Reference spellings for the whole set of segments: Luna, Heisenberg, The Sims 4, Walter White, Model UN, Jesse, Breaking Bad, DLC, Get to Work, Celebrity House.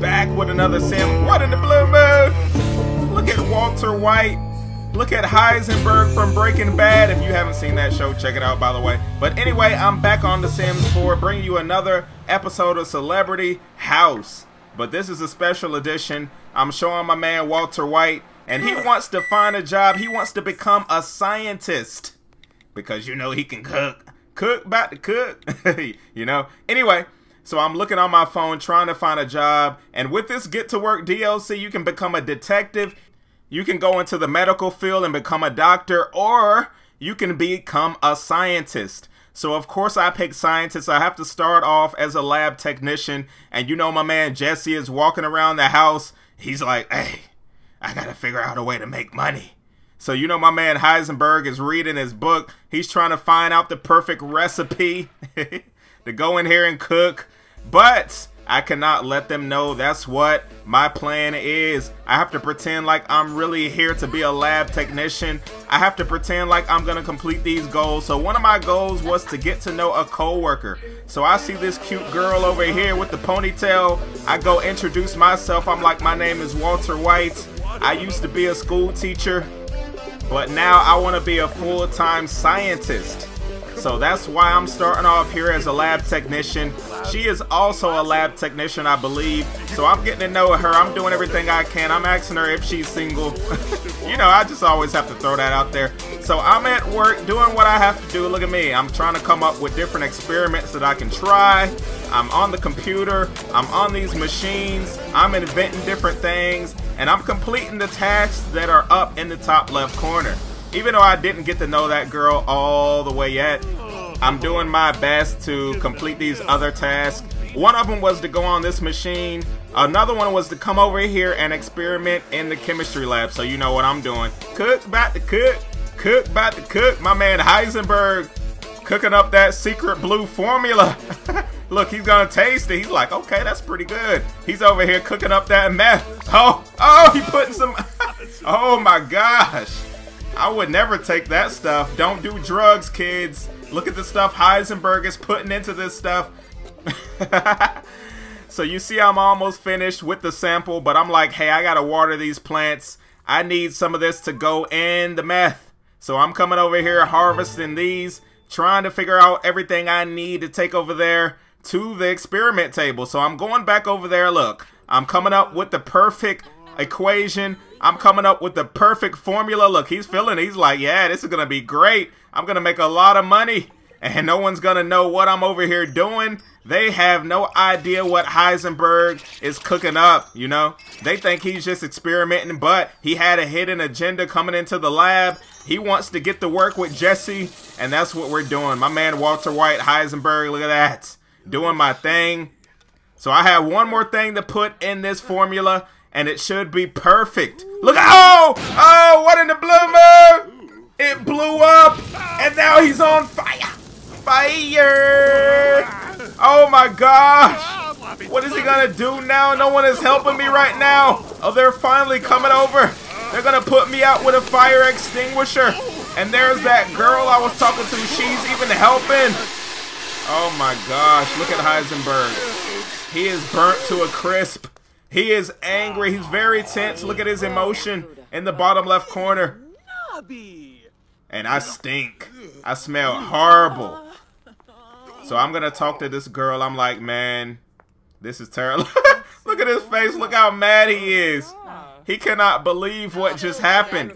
back with another Sim. What in the blue moon? Look at Walter White. Look at Heisenberg from Breaking Bad. If you haven't seen that show, check it out, by the way. But anyway, I'm back on The Sims 4, bringing you another episode of Celebrity House. But this is a special edition. I'm showing my man Walter White, and he wants to find a job. He wants to become a scientist because, you know, he can cook. Cook, about to cook, you know. Anyway, so I'm looking on my phone trying to find a job. And with this Get to Work DLC, you can become a detective. You can go into the medical field and become a doctor, or you can become a scientist. So, of course, I pick scientists. I have to start off as a lab technician. And, you know, my man Jesse is walking around the house. He's like, hey, I got to figure out a way to make money. So, you know, my man Heisenberg is reading his book. He's trying to find out the perfect recipe to go in here and cook. But I cannot let them know that's what my plan is. I have to pretend like I'm really here to be a lab technician. I have to pretend like I'm gonna complete these goals. So one of my goals was to get to know a coworker. So I see this cute girl over here with the ponytail. I go introduce myself. I'm like, my name is Walter White. I used to be a school teacher, but now I wanna be a full-time scientist. So that's why I'm starting off here as a lab technician. She is also a lab technician, I believe. So I'm getting to know her. I'm doing everything I can. I'm asking her if she's single. You know, I just always have to throw that out there. So I'm at work doing what I have to do. Look at me. I'm trying to come up with different experiments that I can try. I'm on the computer. I'm on these machines. I'm inventing different things. And I'm completing the tasks that are up in the top left corner. Even though I didn't get to know that girl all the way yet, I'm doing my best to complete these other tasks. One of them was to go on this machine. Another one was to come over here and experiment in the chemistry lab. So you know what I'm doing. Cook, about to cook. Cook, about to cook. My man Heisenberg cooking up that secret blue formula. Look, he's gonna taste it. He's like, okay, that's pretty good. He's over here cooking up that meth. Oh, he putting some... Oh my gosh. I would never take that stuff. Don't do drugs, kids. Look at the stuff Heisenberg is putting into this stuff. So you see I'm almost finished with the sample, but I'm like, hey, I gotta water these plants. I need some of this to go in the meth. So I'm coming over here harvesting these, trying to figure out everything I need to take over there to the experiment table. So I'm going back over there. Look, I'm coming up with the perfect equation. I'm coming up with the perfect formula. Look, he's feeling it. He's like, yeah, this is gonna be great. I'm gonna make a lot of money and no one's gonna know what I'm over here doing. They have no idea what Heisenberg is cooking up, you know. They think he's just experimenting, but he had a hidden agenda coming into the lab. He wants to get to work with Jesse, and that's what we're doing. My man Walter White, Heisenberg, look at that, doing my thing. So I have one more thing to put in this formula, and it should be perfect. Look, oh, what in the blue moon? It blew up, and now he's on fire. Fire. Oh my gosh. What is he gonna do now? No one is helping me right now. Oh, they're finally coming over. They're gonna put me out with a fire extinguisher. And there's that girl I was talking to. She's even helping. Oh my gosh, look at Heisenberg. He is burnt to a crisp. He is angry. He's very tense. Look at his emotion in the bottom left corner. And I stink. I smell horrible. So I'm going to talk to this girl. I'm like, man, this is terrible. Look at his face. Look how mad he is. He cannot believe what just happened.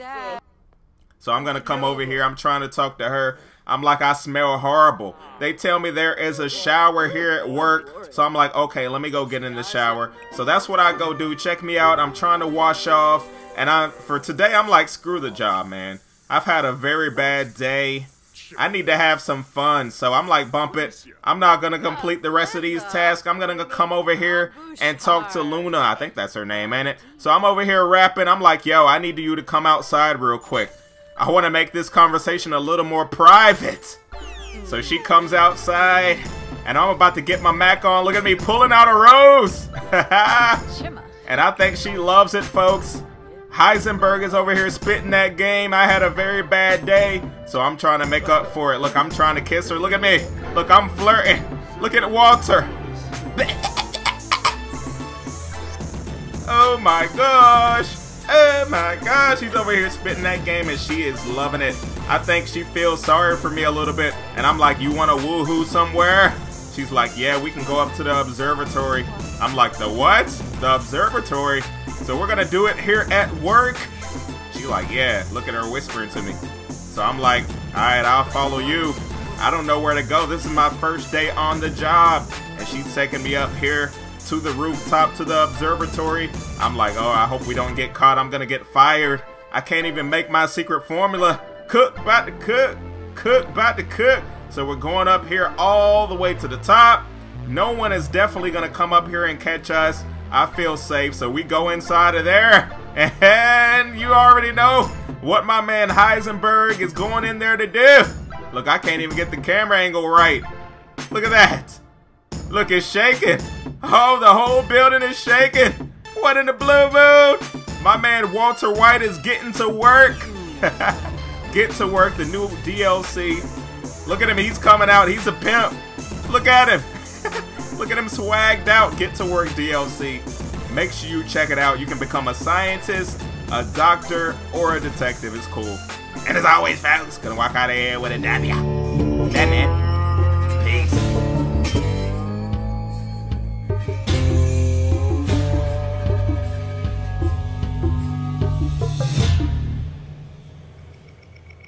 So I'm going to come over here. I'm trying to talk to her. I'm like, I smell horrible. They tell me there is a shower here at work. So I'm like, okay, let me go get in the shower. So that's what I go do. Check me out. I'm trying to wash off. And for today, I'm like, screw the job, man. I've had a very bad day. I need to have some fun. So I'm like, bump it. I'm not going to complete the rest of these tasks. I'm going to come over here and talk to Luna. I think that's her name, ain't it? So I'm over here rapping. I'm like, yo, I need you to come outside real quick. I want to make this conversation a little more private. So she comes outside, and I'm about to get my Mac on. Look at me pulling out a rose. And I think she loves it, folks. Heisenberg is over here spitting that game. I had a very bad day, so I'm trying to make up for it. Look, I'm trying to kiss her. Look at me. Look, I'm flirting. Look at Walter. Oh my gosh. Oh my gosh, she's over here spitting that game and she is loving it. I think she feels sorry for me a little bit, and I'm like, you want to woohoo somewhere? She's like, yeah, we can go up to the observatory. I'm like, the what? The observatory? So we're gonna do it here at work? She's like, yeah, look at her whispering to me. So I'm like, alright, I'll follow you. I don't know where to go. This is my first day on the job. And she's taking me up here to the rooftop to the observatory. I'm like, oh, I hope we don't get caught. I'm gonna get fired. I can't even make my secret formula. Cook, about to cook. Cook, about to cook. So we're going up here all the way to the top. No one is definitely gonna come up here and catch us. I feel safe, so we go inside of there. And you already know what my man Heisenberg is going in there to do. Look, I can't even get the camera angle right. Look at that. Look, it's shaking. Oh, the whole building is shaking. What in the blue moon? My man Walter White is getting to work. Get to Work, the new DLC. Look at him, he's coming out. He's a pimp. Look at him. Look at him swagged out. Get to Work DLC. Make sure you check it out. You can become a scientist, a doctor, or a detective. It's cool. And as always, folks, gonna walk out of here with a W. That man.